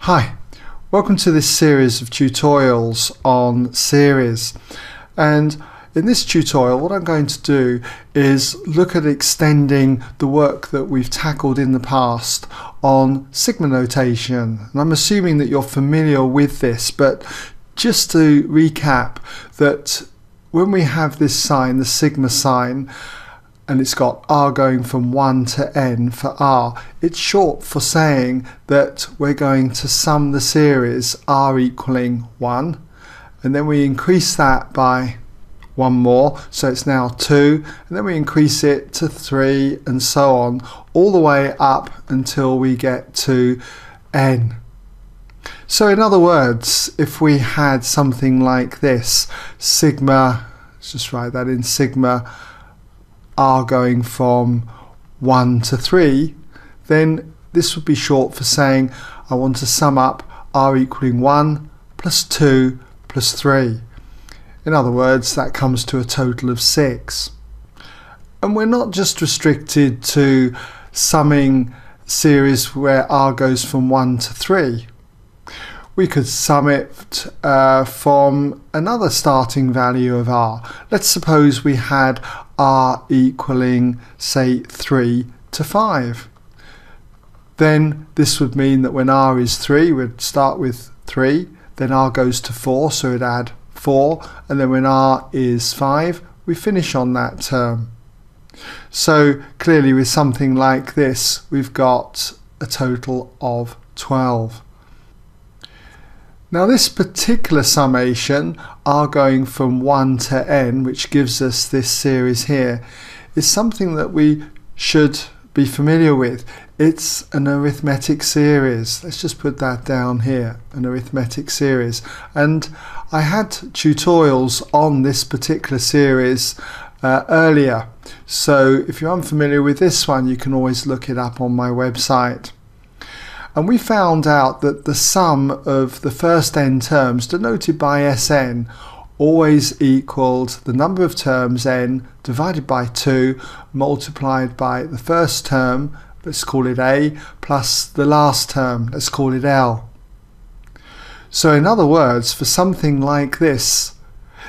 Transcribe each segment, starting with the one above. Hi, welcome to this series of tutorials on series, and in this tutorial what I'm going to do is look at extending the work that we've tackled in the past on sigma notation. And I'm assuming that you're familiar with this, but just to recap that when we have this sign, the sigma sign, and it's got r going from 1 to n for r, it's short for saying that we're going to sum the series r equaling 1, and then we increase that by one more, so it's now 2, and then we increase it to 3 and so on, all the way up until we get to n. So in other words, if we had something like this, sigma, let's just write that in, sigma r going from 1 to 3, then this would be short for saying I want to sum up r equaling 1 plus 2 plus 3. In other words, that comes to a total of 6. And we're not just restricted to summing series where r goes from 1 to 3. We could sum it from another starting value of r. Let's suppose we had r equaling, say, 3 to 5. Then this would mean that when r is 3, we'd start with 3, then r goes to 4, so we'd add 4, and then when r is 5, we finish on that term. So clearly with something like this, we've got a total of 12. Now this particular summation, r going from 1 to n, which gives us this series here, is something that we should be familiar with. It's an arithmetic series. Let's just put that down here, an arithmetic series. And I had tutorials on this particular series earlier, so if you're unfamiliar with this one, you can always look it up on my website. And we found out that the sum of the first n terms, denoted by Sn, always equaled the number of terms n divided by 2 multiplied by the first term, let's call it A, plus the last term, let's call it L. So in other words, for something like this,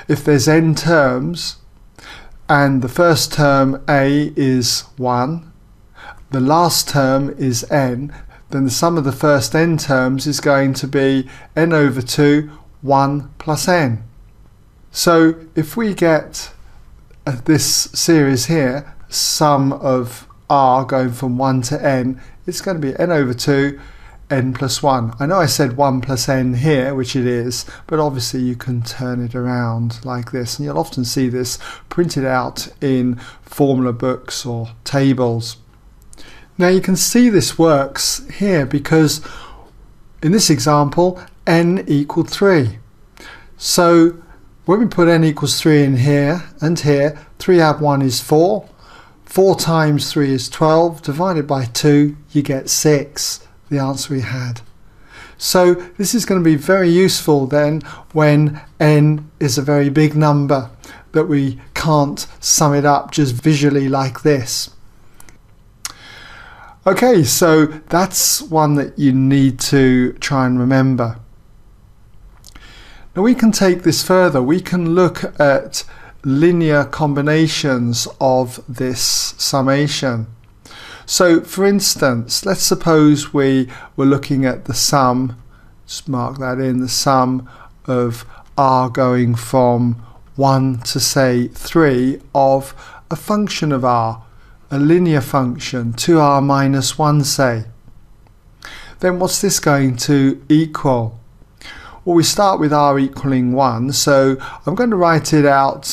if there's n terms and the first term A is 1, the last term is n, then the sum of the first n terms is going to be n over 2, 1 plus n. So if we get this series here, sum of r going from 1 to n, it's going to be n over 2, n plus 1. I know I said 1 plus n here, which it is, but obviously you can turn it around like this, and you'll often see this printed out in formula books or tables. Now you can see this works here because in this example n equaled 3. So when we put n equals 3 in here and here, 3 add 1 is 4, 4 times 3 is 12, divided by 2 you get 6, the answer we had. So this is going to be very useful then when n is a very big number that we can't sum it up just visually like this. Okay, so that's one that you need to try and remember. Now we can take this further. We can look at linear combinations of this summation. So for instance, let's suppose we were looking at the sum, just mark that in, the sum of r going from 1 to say 3 of a function of r, a linear function, 2r minus 1 say. Then what's this going to equal? Well, we start with r equaling 1, so I'm going to write it out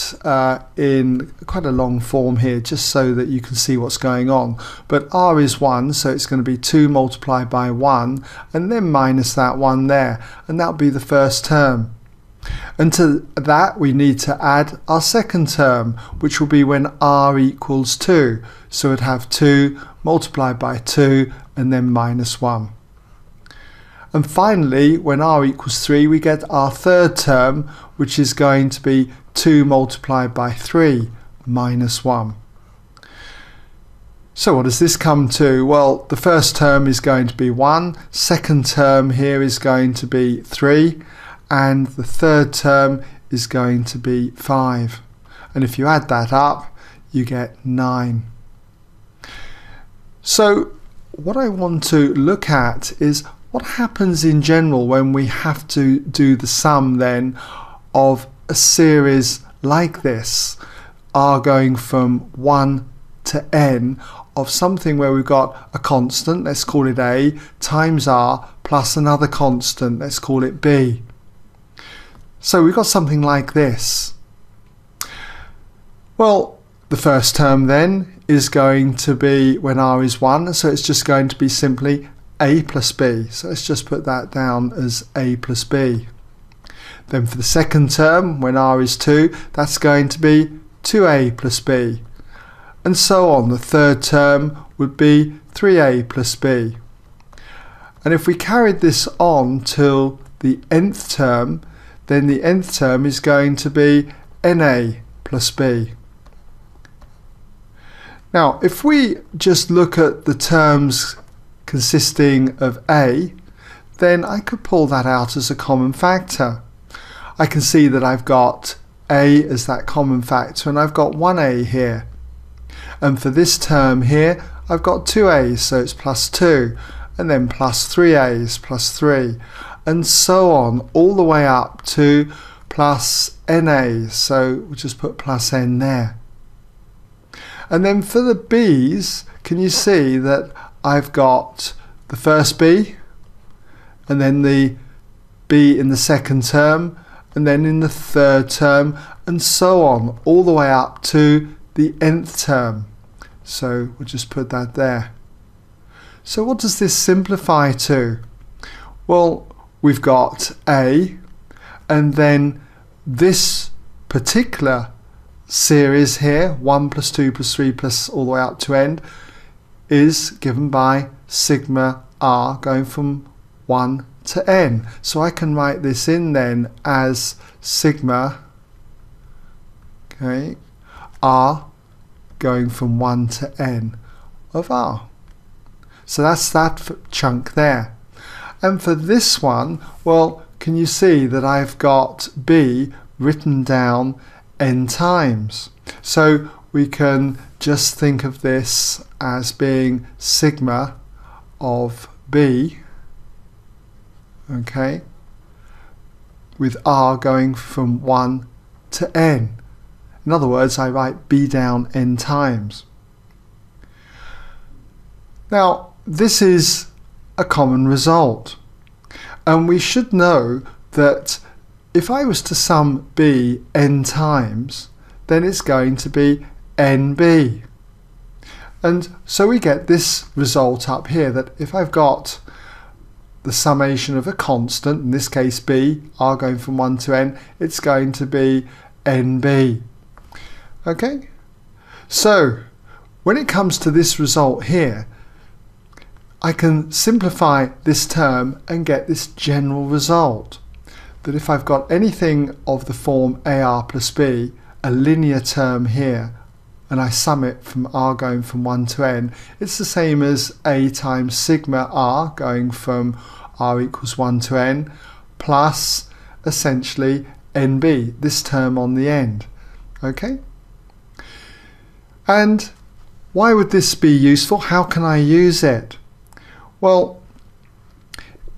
in quite a long form here just so that you can see what's going on. But r is 1, so it's going to be 2 multiplied by 1 and then minus that 1 there, and that'll be the first term. And to that we need to add our second term, which will be when r equals 2. So we'd have 2 multiplied by 2 and then minus 1. And finally, when r equals 3, we get our third term, which is going to be 2 multiplied by 3 minus 1. So what does this come to? Well, the first term is going to be 1, second term here is going to be 3, and the third term is going to be 5. And if you add that up, you get 9. So what I want to look at is what happens in general when we have to do the sum then of a series like this, r going from 1 to n, of something where we've got a constant, let's call it a, times r plus another constant, let's call it b. So we've got something like this. Well, the first term then is going to be, when r is 1, so it's just going to be simply a plus b. So let's just put that down as a plus b. Then for the second term, when r is 2, that's going to be 2a plus b. And so on. The third term would be 3a plus b. And if we carried this on till the nth term, then the nth term is going to be na plus b. Now, if we just look at the terms consisting of a, then I could pull that out as a common factor. I can see that I've got a as that common factor, and I've got 1a here. And for this term here, I've got 2a's, so it's plus 2, and then plus 3a's, plus 3, and so on, all the way up to plus na's, so we'll just put plus n there. And then for the b's, can you see that I've got the first b, and then the b in the second term, and then in the third term, and so on, all the way up to the nth term. So we'll just put that there. So what does this simplify to? Well, we've got a, and then this particular series here, 1 plus 2 plus 3 plus all the way up to n, is given by sigma r going from 1 to n. So I can write this in then as sigma, okay, r going from 1 to n of r. So that's that chunk there. And for this one, well, can you see that I've got b written down n times? So we can just think of this as being sigma of b, okay, with r going from 1 to n. In other words, I write b down n times. Now, this is a common result, and we should know that if I was to sum b n times, then it's going to be nb. And so we get this result up here, that if I've got the summation of a constant, in this case b, r going from 1 to n, it's going to be nb. Okay? So when it comes to this result here, I can simplify this term and get this general result, that if I've got anything of the form ar plus b, a linear term here, and I sum it from r going from 1 to n, it's the same as a times sigma r going from r equals 1 to n plus essentially nb, this term on the end. Okay? And why would this be useful? How can I use it? Well,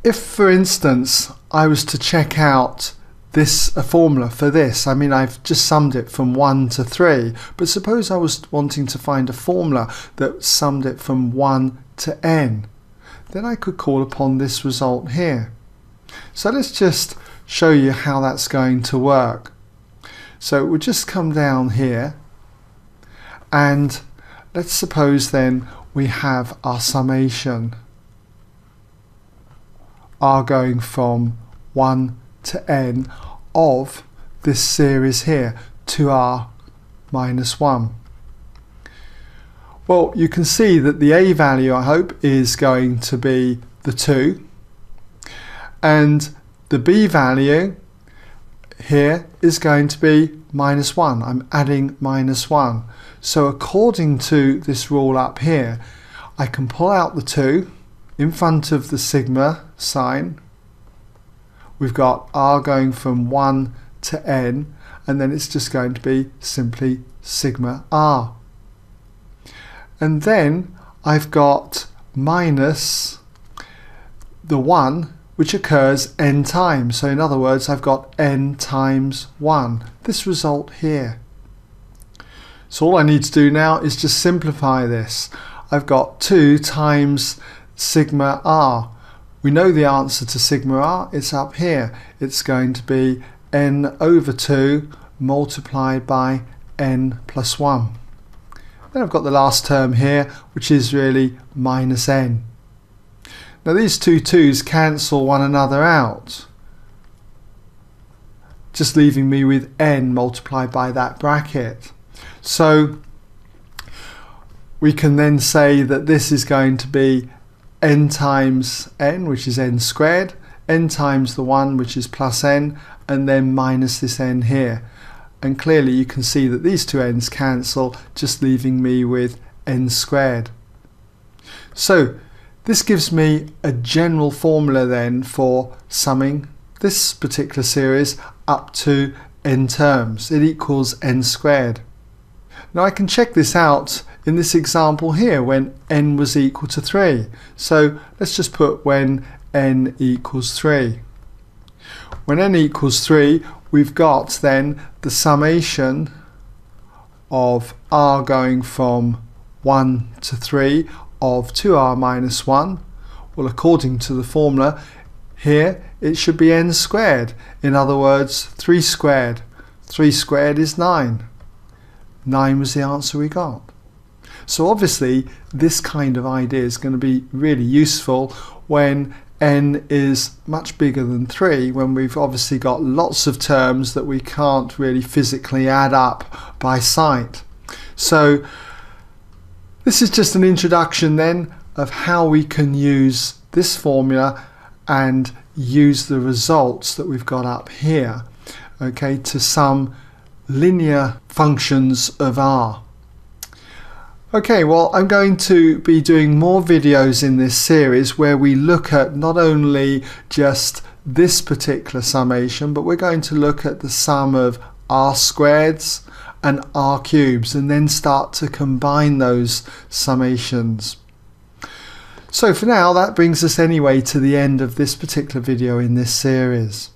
if for instance I was to check out this, a formula for this, I mean I've just summed it from 1 to 3, but suppose I was wanting to find a formula that summed it from 1 to n, then I could call upon this result here. So let's just show you how that's going to work. So we'll just come down here, and let's suppose then we have our summation r going from 1 to n of this series here, 2r minus 1. Well, you can see that the a value, I hope, is going to be the 2, and the b value here is going to be minus 1. I'm adding minus 1. So according to this rule up here, I can pull out the 2 in front of the sigma sign. We've got r going from 1 to n, and then it's just going to be simply sigma r. And then I've got minus the 1, which occurs n times. So in other words, I've got n times 1, this result here. So all I need to do now is just simplify this. I've got 2 times sigma r. We know the answer to sigma r, it's up here. It's going to be n over 2 multiplied by n plus 1. Then I've got the last term here, which is really minus n. Now these two 2's cancel one another out, just leaving me with n multiplied by that bracket. So we can then say that this is going to be n times n, which is n squared, n times the 1, which is plus n, and then minus this n here. And clearly you can see that these two n's cancel, just leaving me with n squared. So this gives me a general formula then for summing this particular series up to n terms. It equals n squared. Now I can check this out in this example here when n was equal to 3. So let's just put when n equals 3. When n equals 3, we've got then the summation of r going from 1 to 3 of 2r minus 1. Well, according to the formula here, it should be n squared. In other words, 3 squared. 3 squared is 9. 9 was the answer we got. So obviously this kind of idea is going to be really useful when n is much bigger than 3, when we've obviously got lots of terms that we can't really physically add up by sight. So this is just an introduction then of how we can use this formula and use the results that we've got up here, okay, to sum linear functions of r. Okay, well, I'm going to be doing more videos in this series where we look at not only just this particular summation, but we're going to look at the sum of r squareds and r cubes and then start to combine those summations. So for now, that brings us anyway to the end of this particular video in this series.